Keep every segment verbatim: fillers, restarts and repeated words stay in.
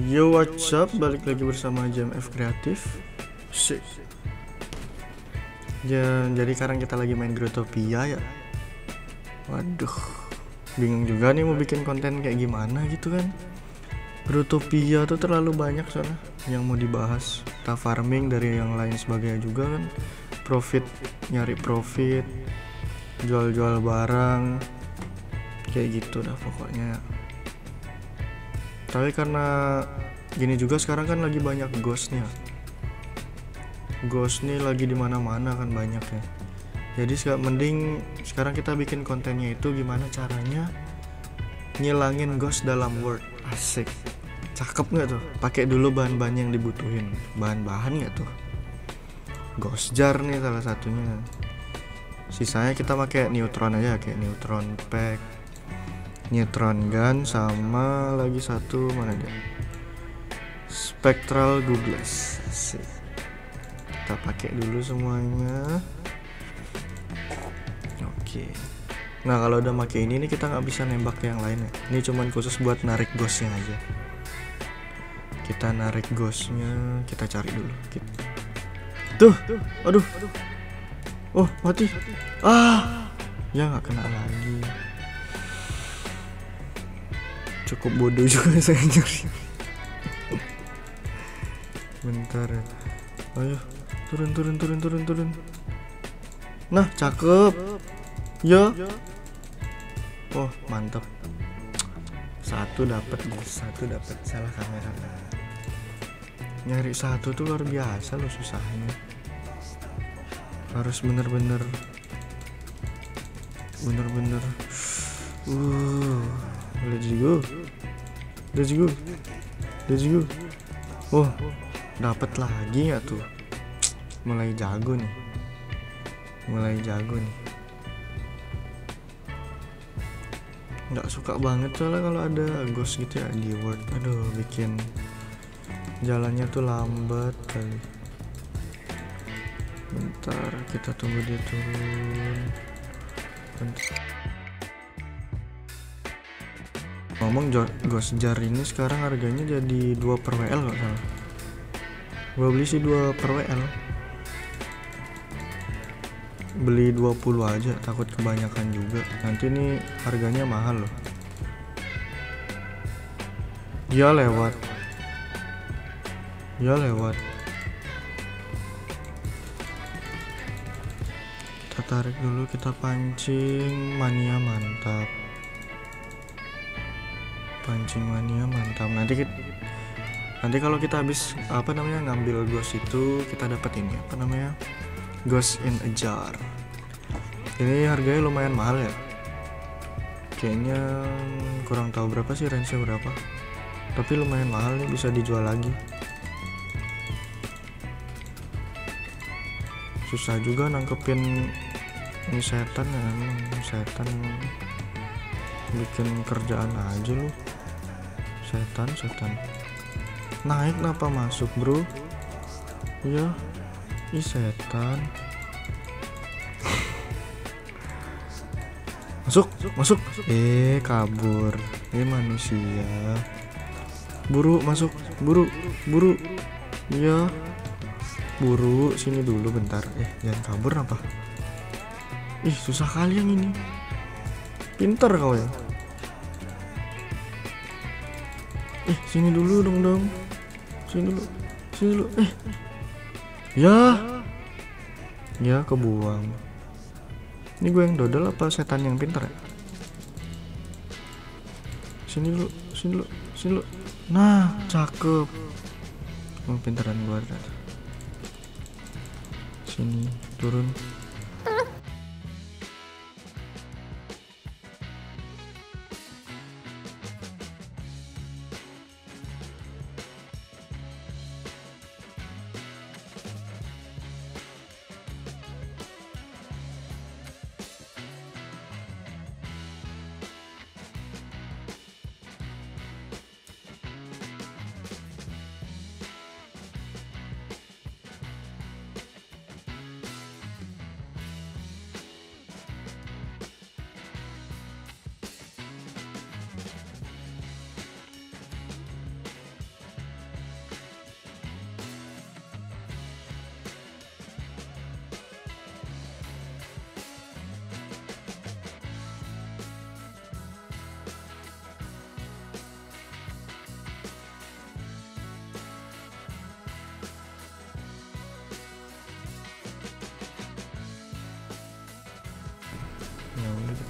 Yo, what's up? Balik lagi bersama J M F Creative. Sik. Ya, jadi sekarang kita lagi main Growtopia ya. Waduh, bingung juga nih mau bikin konten kayak gimana gitu kan. Growtopia tuh terlalu banyak soalnya yang mau dibahas. Ta farming dari yang lain sebagainya juga kan. Profit, nyari profit, jual-jual barang, kayak gitu dah pokoknya. Tapi karena gini juga sekarang kan lagi banyak ghostnya, ghost nih lagi dimana-mana kan banyak ya. Jadi mending sekarang kita bikin kontennya itu gimana caranya ngilangin ghost dalam Word. Asik, cakep nggak tuh? Pakai dulu bahan-bahan yang dibutuhin, bahan-bahan nggak tuh? Ghost jar nih salah satunya. Sisanya kita pakai neutron aja, kayak neutron pack, neutron gun, sama lagi satu mana dia, spectral goggles. Kita pakai dulu semuanya. Oke. Nah kalau udah pakai ini nih kita nggak bisa nembak yang lainnya. Ini cuman khusus buat narik ghostnya aja. Kita narik ghostnya, kita cari dulu. Kita... Tuh, aduh, oh mati, ah, ya nggak kena lagi. Cukup bodoh juga saya nyari. Bentar ya. Ayo turun turun turun turun turun. Nah cakep ya. Oh mantap. Satu dapat guys, satu dapat. Salah kamera. Nyari satu tuh luar biasa loh susahnya. Harus bener-bener bener-bener. Uh, let's go. Let's go, let's go. Oh, dapat lagi ya tuh. Mulai jago nih, mulai jago nih. Nggak suka banget soalnya kalau ada ghost gitu ya di Word. Aduh, bikin jalannya tuh lambat kali. Bentar, kita tunggu dia turun. Bentar. Ngomong ghost jar ini sekarang harganya jadi dua per W L nggak salah. Gue beli sih dua per W L. Beli dua puluh aja, takut kebanyakan juga. Nanti ini harganya mahal loh. Dia lewat. Dia lewat. Kita tarik dulu, kita pancing. Mania mantap. Pancing mania mantap. Nanti kita, nanti kalau kita habis apa namanya ngambil ghost itu kita dapat ini apa namanya ghost in a jar. Ini harganya lumayan mahal ya. Kayaknya kurang tahu berapa sih range-nya berapa. Tapi lumayan mahal nih, bisa dijual lagi. Susah juga nangkepin ini setan ya, setan. Bikin kerjaan aja lu setan setan. Naik kenapa masuk bro ya, ih setan. Masuk masuk, eh kabur, eh manusia. Buru masuk, buru buru ya, buru sini dulu bentar. Eh jangan kabur apa, ih susah kali yang ini. Pinter kau ya. Eh sini dulu dong dong. Sini dulu. Sini dulu. Eh. Ya. Ya kebuang. Ini gue yang dodol apa setan yang pinter ya? Sini dulu. Sini dulu. Sini dulu. Nah, cakep. Oh, pinteran gue ada. Sini turun.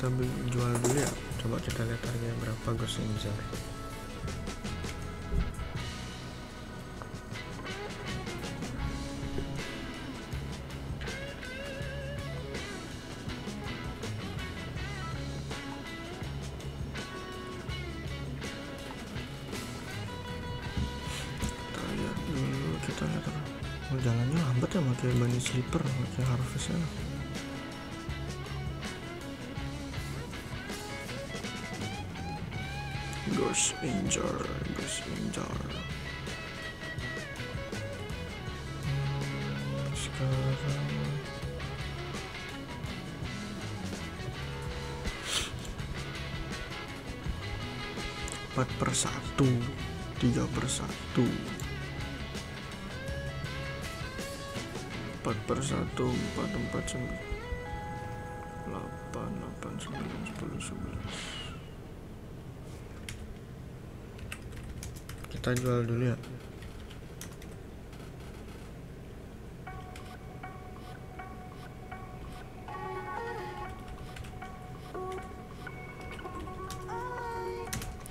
kita jual dulu ya. Coba kita lihat harganya berapa ghost jar. Jalannya lambat ya, pakai bunny slipper, pakai harvestnya. Ghost jar, ghost jar. Hmm, sekarang empat per satu, tiga per satu. empat per satu, empat, empat, sembilan, delapan, delapan, sembilan, sepuluh, sebelas. Kita jual dulu ya.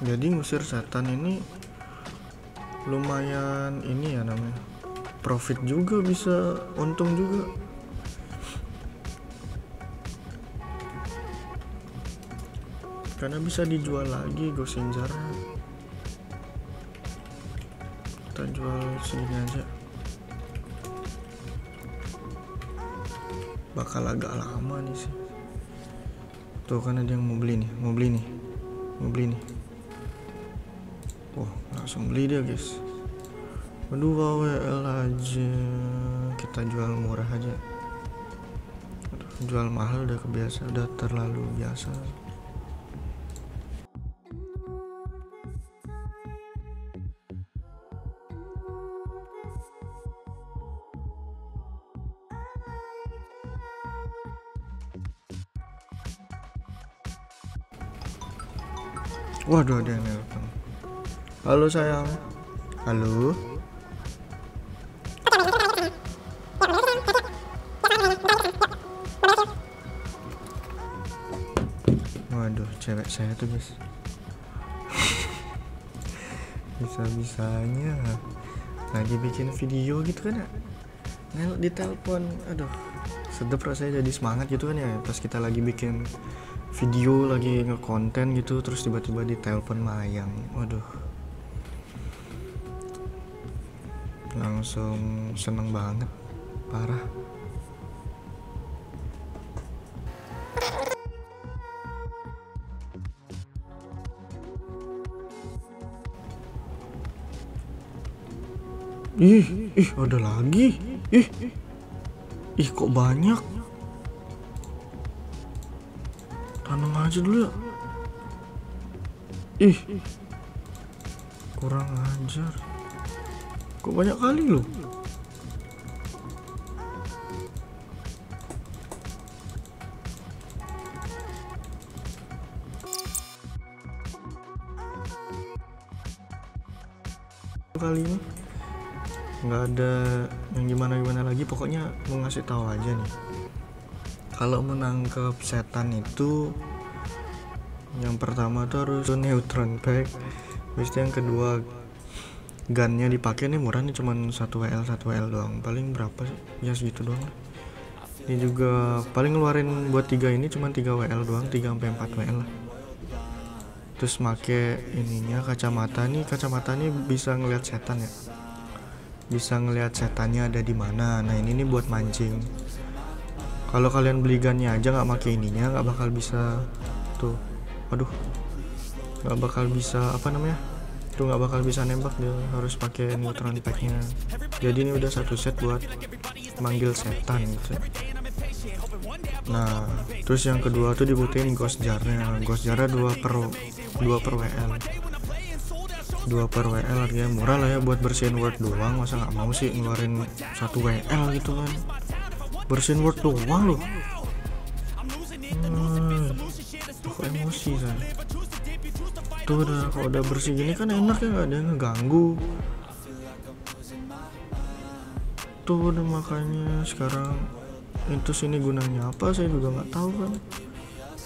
Jadi ngusir setan ini lumayan ini ya namanya. Profit juga, bisa untung juga. Karena bisa dijual lagi ghost jar. Kita jual segini aja. Bakal agak lama nih sih. Tuh kan ada yang mau beli nih, mau beli nih. Mau beli nih. Wah, langsung beli dia, guys. Aduh, W L aja, kita jual murah aja. Jual mahal udah kebiasaan, udah terlalu biasa. Waduh, ada yang nelpon. Halo sayang. Halo. Cewek saya tuh guys, bisa-bisanya lagi bikin video gitu kan ya, ngelok di telepon. Aduh, sedep rasanya, jadi semangat gitu kan ya, pas kita lagi bikin video, lagi ngekonten gitu, terus tiba-tiba di telepon mayang. Waduh, langsung seneng banget, parah. Ih, ih, ada lagi. Ih, ih, kok banyak. Tanam aja dulu ya. Ih, kurang ajar. Kok banyak kali loh. Kali ini nggak ada yang gimana-gimana lagi, pokoknya mau ngasih tahu aja nih, kalau menangkap setan itu yang pertama tuh harus neutron pack, habis itu yang kedua gunnya dipakai. Nih murah nih, cuman satu W L doang, paling berapa sih ya, segitu doang. Ini juga paling ngeluarin buat tiga ini cuman tiga W L doang, tiga sampai empat W L lah. Terus make ininya kacamata nih, kacamata nih bisa ngelihat setan ya, bisa ngelihat setannya ada di mana. Nah ini nih buat mancing. Kalau kalian beli gunnya aja nggak pakai ininya, nggak bakal bisa tuh. Aduh, nggak bakal bisa apa namanya tuh, nggak bakal bisa nembak dia, harus pakai neutron packnya. Jadi ini udah satu set buat manggil setan gitu. Nah terus yang kedua tuh dibutuhin ghost jarnya. Ghost jarnya dua per W L, dua per W L harganya murah lah ya, buat bersihin word doang. Masa nggak mau sih ngeluarin satu W L gitu kan, bersihin word doang loh. Hmm, aku emosi kan tuh. Udah, kalau udah bersih gini kan enak ya, nggak ada yang ngeganggu tuh. Udah, makanya sekarang itu sini gunanya apa saya juga nggak tahu kan.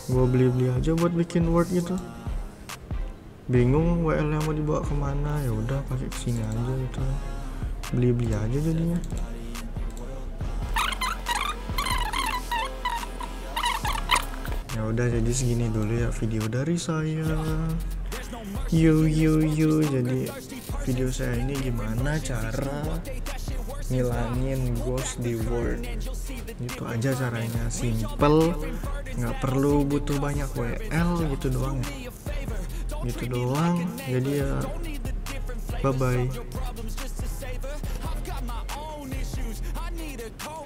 gue beli-beli aja buat bikin word gitu. Bingung W L nya mau dibawa kemana, ya udah pakai kesini aja gitu, beli-beli aja jadinya. Ya udah, jadi segini dulu ya video dari saya. Yo yo yo, jadi video saya ini gimana cara ngilangin ghost di Word. Gitu aja caranya, simple, nggak perlu butuh banyak W L, gitu doang ya. Gitu doang. Jadi ya bye bye.